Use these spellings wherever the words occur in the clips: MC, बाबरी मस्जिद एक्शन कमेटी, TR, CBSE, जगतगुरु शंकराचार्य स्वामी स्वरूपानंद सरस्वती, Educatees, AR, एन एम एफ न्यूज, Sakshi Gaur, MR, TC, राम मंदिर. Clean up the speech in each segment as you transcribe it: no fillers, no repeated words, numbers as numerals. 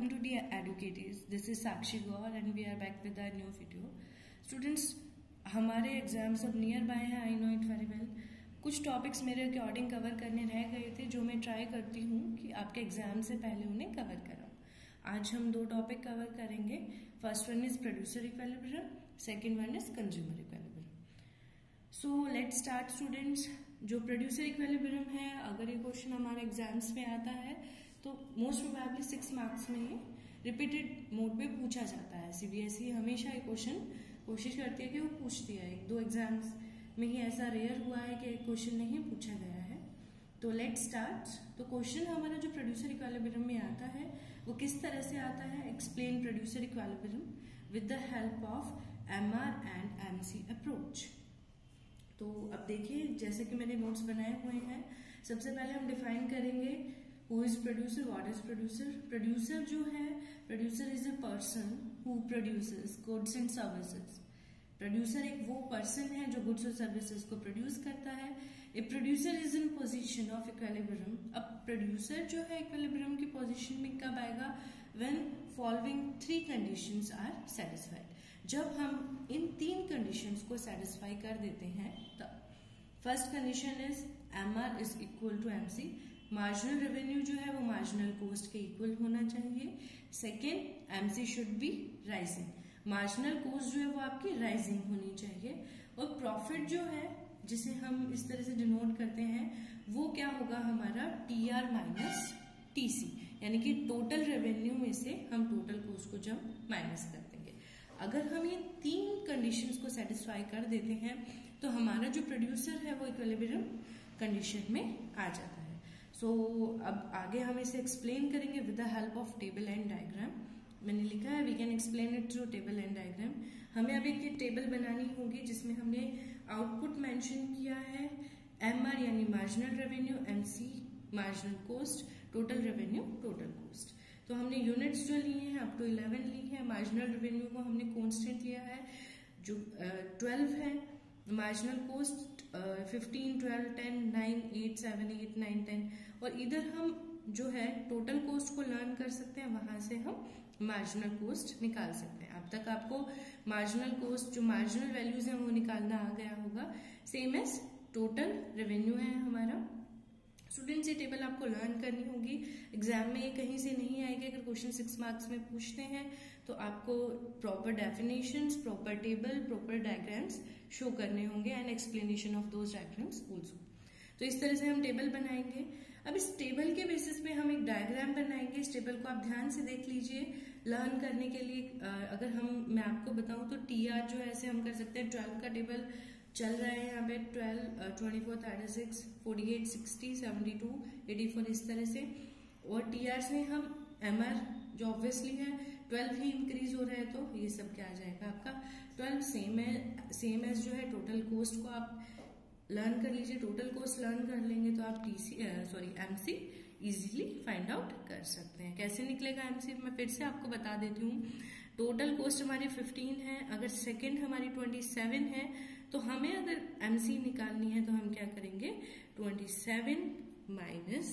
Welcome to dear Educatees. This is Sakshi Gaur and we are back with our new video. Students, हमारे exams अब near by हैं. I know it very well. कुछ topics मेरे according cover करने रह गए थे जो मैं try करती हूँ कि आपके exam से पहले उन्हें cover कराऊँ. आज हम दो topic cover करेंगे. First one is producer equilibrium, second one is consumer equilibrium. So let's start students. जो producer equilibrium है, अगर ये question हमारे exams में आता है तो मोस्ट प्रोबेबली 6 मार्क्स में ही रिपीटेड मोड पे पूछा जाता है. CBSE हमेशा ये क्वेश्चन कोशिश करती है कि वो पूछती है. 1-2 एग्जाम्स में ही ऐसा रेयर हुआ है कि एक क्वेश्चन नहीं पूछा गया है. तो लेट्स स्टार्ट. तो क्वेश्चन हमारा जो प्रोड्यूसर इक्विलिब्रियम में आता है वो किस तरह से आता है. Explain producer equilibrium with the help of MR and MC approach. तो अब देखिए जैसे कि मैंने नोट्स बनाए हुए हैं. सबसे पहले हम डिफाइन करेंगे Who is producer? What is producer? Producer जो है, producer is a person who produces goods and services. Producer एक वो person है जो goods और services को produce करता है. A producer is in position of equilibrium. अब producer जो है equilibrium की position में कब आएगा? When following 3 conditions are satisfied. जब हम इन 3 conditions को satisfy कर देते हैं तब. First condition is MR is equal to MC. Marginal revenue जो है वो मार्जिनल कॉस्ट के इक्वल होना चाहिए. Second, MC should be rising. Marginal cost जो है वो आपकी राइजिंग होनी चाहिए. और प्रॉफिट जो है जिसे हम इस तरह से डिनोट करते हैं वो क्या होगा हमारा TR माइनस TC, यानी कि टोटल रेवेन्यू में से हम टोटल कॉस्ट को जब माइनस कर देंगे. अगर हम ये 3 कंडीशंस को सेटिस्फाई कर देते हैं तो हमारा जो प्रोड्यूसर है वो इक्विलिब्रियम कंडीशन में आ जाता है. तो अब आगे हम इसे एक्सप्लेन करेंगे with the help of table and diagram. मैंने लिखा है we can explain it through table and diagram. हमें अभी एक टेबल बनानी होगी जिसमें हमने आउटपुट मेंशन किया है, MR यानी marginal revenue, MC marginal cost, total revenue total cost. तो हमने यूनिट्स जो लिए हैं अप टू 11 ली है. मार्जिनल रेवेन्यू को हमने कॉन्स्टेंट लिया है जो 12 है. Marginal cost 15, 12, 10, 9, 8, 7, 8, 9, 10. और इधर हम जो है टोटल कॉस्ट को लर्न कर सकते हैं. वहां से हम मार्जिनल कॉस्ट निकाल सकते हैं. अब तक आपको मार्जिनल कॉस्ट जो मार्जिनल वैल्यूज हैं वो निकालना आ गया होगा. सेम एज टोटल रेवेन्यू है हमारा. स्टूडेंट्स ये टेबल आपको लर्न करनी होगी. एग्जाम में ये कहीं से नहीं आएगी. अगर क्वेश्चन 6 मार्क्स में पूछते हैं तो आपको proper definitions, proper table, proper diagrams show करने होंगे and explanation of those diagrams also. तो इस तरह से हम टेबल बनाएंगे. अब इस टेबल के बेसिस पे हम एक डायग्राम बनाएंगे. इस टेबल को आप ध्यान से देख लीजिए. लर्न करने के लिए अगर हम मैं आपको बताऊं तो TR जो है ऐसे हम कर सकते हैं. 12 का टेबल चल रहा है यहाँ पे. 12, 24, 36, 48, 60, 72, 84 इस तरह से. और TR में हम MR जो ऑब्वियसली है 12 ही इंक्रीज हो रहा है तो ये सब क्या आ जाएगा आपका 12. सेम एज जो है टोटल कॉस्ट को आप लर्न कर लीजिए. टोटल कॉस्ट लर्न कर लेंगे तो आप MC इजीली फाइंड आउट कर सकते हैं. कैसे निकलेगा MC मैं फिर से आपको बता देती हूँ. टोटल कॉस्ट हमारी 15 है. अगर सेकेंड हमारी 27 है तो हमें अगर MC निकालनी है तो हम क्या करेंगे 27 माइनस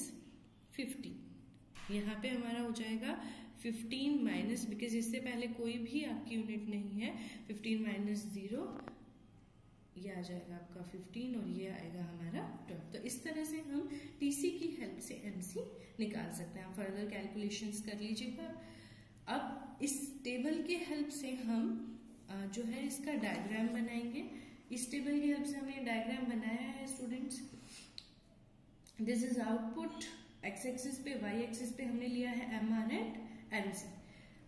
15. यहाँ पे हमारा हो जाएगा 15 माइनस, बिकॉज इससे पहले कोई भी आपकी यूनिट नहीं है. 15 माइनस 0 ये आ जाएगा आपका 15 और ये आएगा हमारा 12. तो इस तरह से हम TC की हेल्प से MC निकाल सकते हैं. आप फर्दर कैलकुलेशंस कर लीजिएगा. अब इस टेबल के हेल्प से हम जो है इसका डायग्राम बनाएंगे. इस टेबल की हेल्प से हमने डायग्राम बनाया है students. This is output. X axis पे, Y एक्सिस पे हमने लिया है MR एंड MC.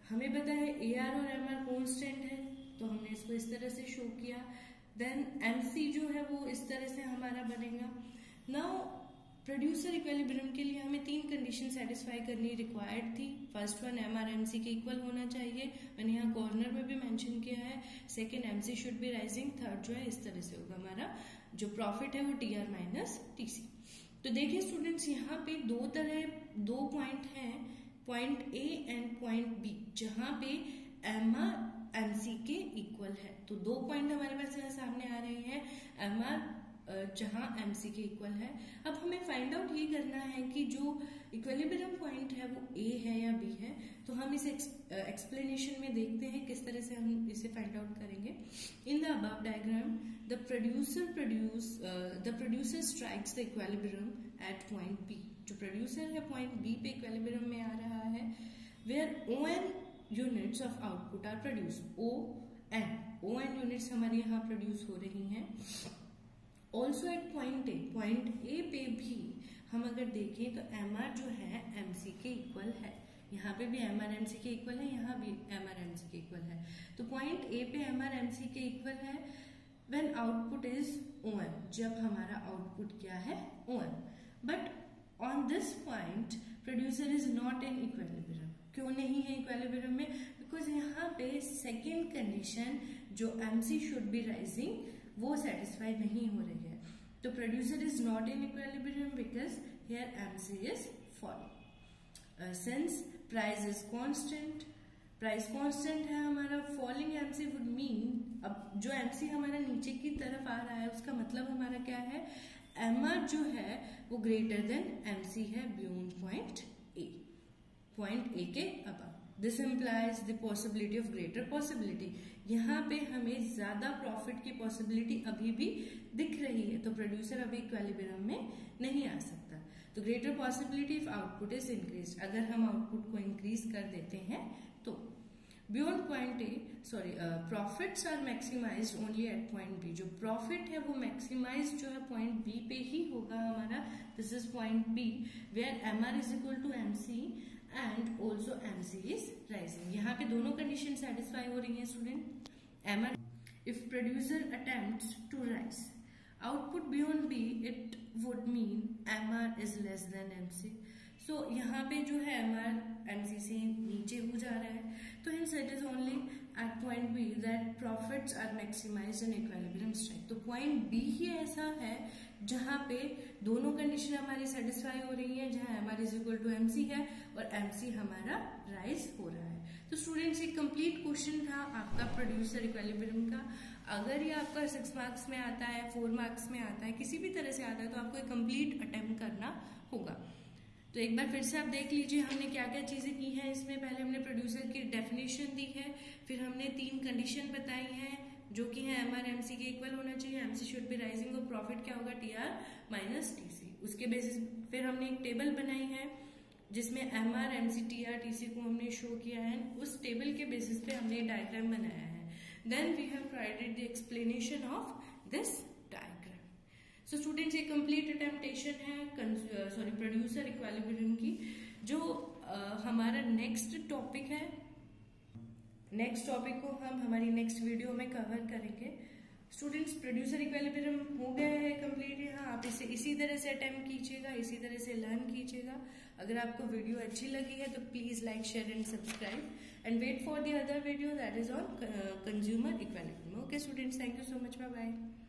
हमें पता है AR और MR कॉन्स्टेंट है तो हमने इसको इस तरह से शो किया. देन MC जो है वो इस तरह से हमारा बनेगा. नाउ प्रोड्यूसर इक्विलिब्रियम के लिए हमें 3 कंडीशन सेटिस्फाई करनी रिक्वायर्ड थी. फर्स्ट वन MR MC के इक्वल होना चाहिए. मैंने यहाँ कॉर्नर में भी मेंशन किया है. Second, MC should be rising. Third जो है इस तरह से होगा हमारा जो प्रॉफिट है वो TR माइनस TC. तो देखिए स्टूडेंट्स यहाँ पे दो पॉइंट हैं, point A and point B, जहाँ पे MR MC के इक्वल है. तो 2 पॉइंट हमारे पास यहाँ सामने आ रहे हैं. MR जहाँ MC के इक्वल है. अब हमें फाइंड आउट ये करना है कि जो इक्विलिब्रियम पॉइंट है वो A है या B है. तो हम इस एक्सप्लेनेशन में देखते हैं किस तरह से हम इसे फाइंड आउट करेंगे. In the above diagram the producer strikes the equilibrium at point B. जो प्रोड्यूसर है पॉइंट बी पे इक्विलिब्रियम में आ रहा है, where O N units of output are produce. O N units हमारे यहाँ प्रोड्यूस हो रही हैं. ऑल्सो एट पॉइंट ए पे भी हम अगर देखें तो एम आर जो है एम सी के इक्वल है. यहाँ पे भी एम आर एम सी के इक्वल है, यहाँ भी एम आर एम सी के इक्वल है. तो पॉइंट ए पे एम आर एम सी के इक्वल है when output is O M, जब हमारा आउटपुट क्या है O M. But on this point producer is not in equilibrium. क्यों नहीं है इक्विलिब्रियम में? बिकॉज यहाँ पे सेकेंड कंडीशन जो M C should be rising वो सेटिस्फाई नहीं हो रही है. तो producer is not in equilibrium because here M C is falling. Since price is constant, price constant है हमारा, falling M C would mean अब जो एम सी हमारा नीचे की तरफ आ रहा है उसका मतलब हमारा क्या है, एम आर जो है वो ग्रेटर देन एम सी है बियॉन्ड पॉइंट ए के above. This implies the possibility of greater possibility. यहाँ पे हमें ज्यादा प्रॉफिट की पॉसिबिलिटी अभी भी दिख रही है, तो प्रोड्यूसर अभी इक्विलिब्रियम में नहीं आ सकता. तो greater possibility if output is increase, अगर हम आउटपुट को इंक्रीज कर देते हैं तो. Beyond point A profits are maximise only at point B. जो प्रॉफिट है वो मैक्सिमाइज जो है पॉइंट बी पे ही होगा हमारा. This is point B where M R is equal to M C and also MC is rising. यहाँ पे दोनों कंडीशन सेटिस्फाई हो रही है student. MR if producer attempts to rise output beyond B it would mean MR is less than MC. So यहाँ पे जो है MR MC से नीचे हो जा रहा है. तो hence it is only at point B that profits are maximized in equilibrium strike. तो point B ही ऐसा है जहाँ पे दोनों कंडीशन हमारी सेटिस्फाई हो रही है, जहाँ MR is equal to MC है और MC हमारा राइज हो रहा है. तो स्टूडेंट्स ये कंप्लीट क्वेश्चन था आपका प्रोड्यूसर इक्विलिब्रियम का. अगर ये आपका 6 मार्क्स में आता है, 4 मार्क्स में आता है, किसी भी तरह से आता है तो आपको कंप्लीट अटेम्प्ट करना होगा. तो एक बार फिर से आप देख लीजिए हमने क्या क्या चीज़ें की हैं इसमें. पहले हमने प्रोड्यूसर की डेफिनेशन दी है, फिर हमने 3 कंडीशन बताई हैं जो कि है एम आर एम सी के इक्वल होना चाहिए, M C should be rising और प्रॉफिट क्या होगा T R minus T C. उसके बेसिस फिर हमने एक टेबल बनाई है जिसमें M R M C T R T C को हमने शो किया है. उस टेबल के बेसिस पे हमने डायग्राम बनाया है. Then we have provided the explanation of this diagram. So students ये कंप्लीट अटेम्प्टेशन है प्रोड्यूसर इक्विलिब्रियम की. जो हमारा नेक्स्ट टॉपिक है, नेक्स्ट टॉपिक को हम हमारी नेक्स्ट वीडियो में कवर करेंगे. स्टूडेंट्स प्रोड्यूसर इक्विलिब्रियम हो गया है कंप्लीट. यहाँ आप इसे इसी तरह से अटेम्प्ट कीजिएगा, इसी तरह से लर्न कीजिएगा. अगर आपको वीडियो अच्छी लगी है तो please like share and subscribe and wait for the other video that is on consumer equilibrium. Okay students, thank you so much, bye bye.